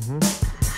Mm-hmm.